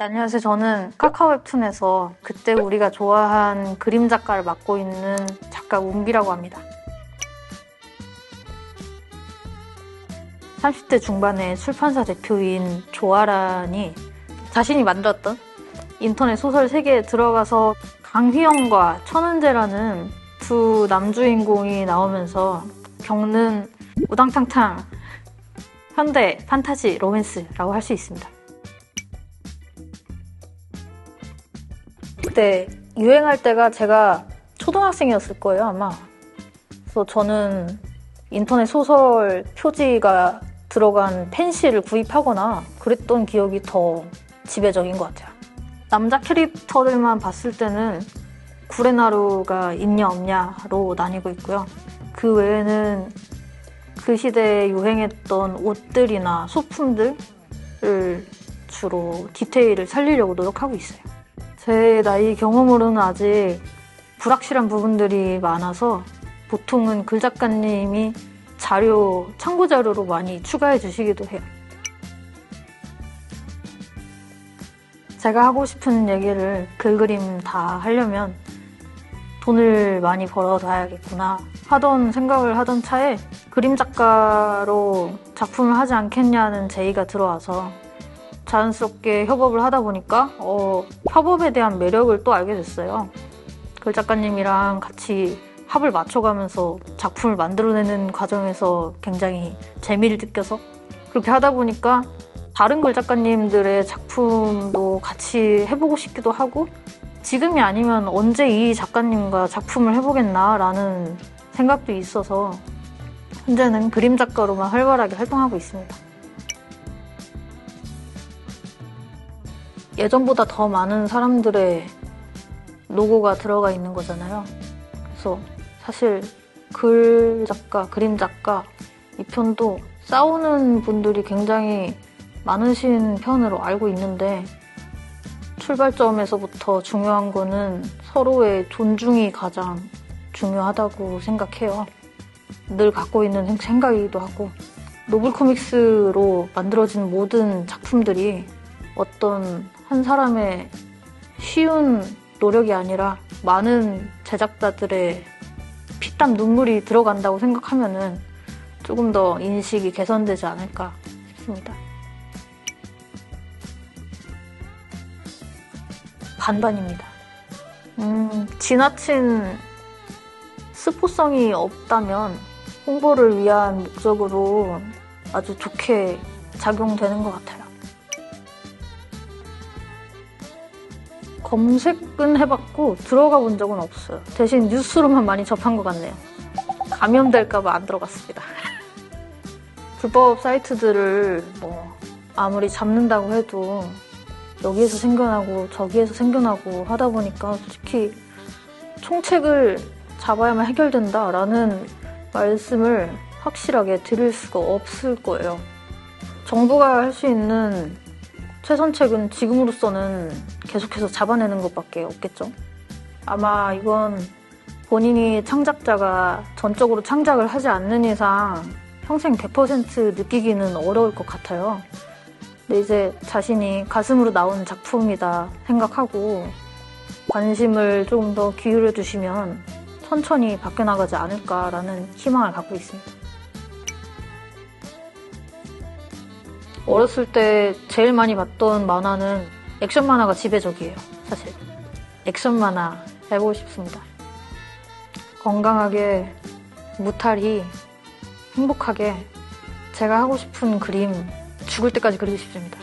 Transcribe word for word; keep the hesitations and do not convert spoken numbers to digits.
네, 안녕하세요. 저는 카카오 웹툰에서 그때 우리가 좋아한 그림 작가를 맡고 있는 작가 운비라고 합니다. 삼십 대 중반의 출판사 대표인 조아란이 자신이 만들었던 인터넷 소설 세계에 들어가서 강휘영과 천은재라는 두 남주인공이 나오면서 겪는 우당탕탕 현대 판타지 로맨스라고 할 수 있습니다. 그때 유행할 때가 제가 초등학생이었을 거예요, 아마. 그래서 저는 인터넷 소설 표지가 들어간 펜실을 구입하거나 그랬던 기억이 더 지배적인 것 같아요. 남자 캐릭터들만 봤을 때는 구레나루가 있냐 없냐로 나뉘고 있고요. 그 외에는 그 시대에 유행했던 옷들이나 소품들을 주로 디테일을 살리려고 노력하고 있어요. 제 나이 경험으로는 아직 불확실한 부분들이 많아서 보통은 글 작가님이 자료, 참고 자료로 많이 추가해 주시기도 해요. 제가 하고 싶은 얘기를 글 그림 다 하려면 돈을 많이 벌어놔야겠구나 하던 생각을 하던 차에 그림 작가로 작품을 하지 않겠냐는 제의가 들어와서 자연스럽게 협업을 하다 보니까 어, 협업에 대한 매력을 또 알게 됐어요. 글 작가님이랑 같이 합을 맞춰가면서 작품을 만들어내는 과정에서 굉장히 재미를 느껴서 그렇게 하다 보니까 다른 글 작가님들의 작품도 같이 해보고 싶기도 하고 지금이 아니면 언제 이 작가님과 작품을 해보겠나라는 생각도 있어서 현재는 그림 작가로만 활발하게 활동하고 있습니다. 예전보다 더 많은 사람들의 로고가 들어가 있는 거잖아요. 그래서 사실 글 작가, 그림 작가 이 편도 싸우는 분들이 굉장히 많으신 편으로 알고 있는데 출발점에서부터 중요한 거는 서로의 존중이 가장 중요하다고 생각해요. 늘 갖고 있는 생각이기도 하고 노블 코믹스로 만들어진 모든 작품들이 어떤 한 사람의 쉬운 노력이 아니라 많은 제작자들의 피땀 눈물이 들어간다고 생각하면은 조금 더 인식이 개선되지 않을까 싶습니다. 반반입니다. 음, 지나친 스포성이 없다면 홍보를 위한 목적으로 아주 좋게 작용되는 것 같아요. 검색은 해봤고 들어가 본 적은 없어요. 대신 뉴스로만 많이 접한 것 같네요. 감염될까봐 안 들어갔습니다. 불법 사이트들을 뭐 아무리 잡는다고 해도 여기에서 생겨나고 저기에서 생겨나고 하다 보니까 솔직히 총책을 잡아야만 해결된다라는 말씀을 확실하게 드릴 수가 없을 거예요. 정부가 할 수 있는 최선책은 지금으로서는 계속해서 잡아내는 것밖에 없겠죠. 아마 이건 본인이 창작자가 전적으로 창작을 하지 않는 이상 평생 백 퍼센트 느끼기는 어려울 것 같아요. 근데 이제 자신이 가슴으로 나온 작품이다 생각하고 관심을 조금 더 기울여 주시면 천천히 바뀌어나가지 않을까라는 희망을 갖고 있습니다. 어렸을 때 제일 많이 봤던 만화는 액션 만화가 지배적이에요, 사실. 액션 만화 해보고 싶습니다. 건강하게, 무탈히, 행복하게 제가 하고 싶은 그림 죽을 때까지 그리고 싶습니다.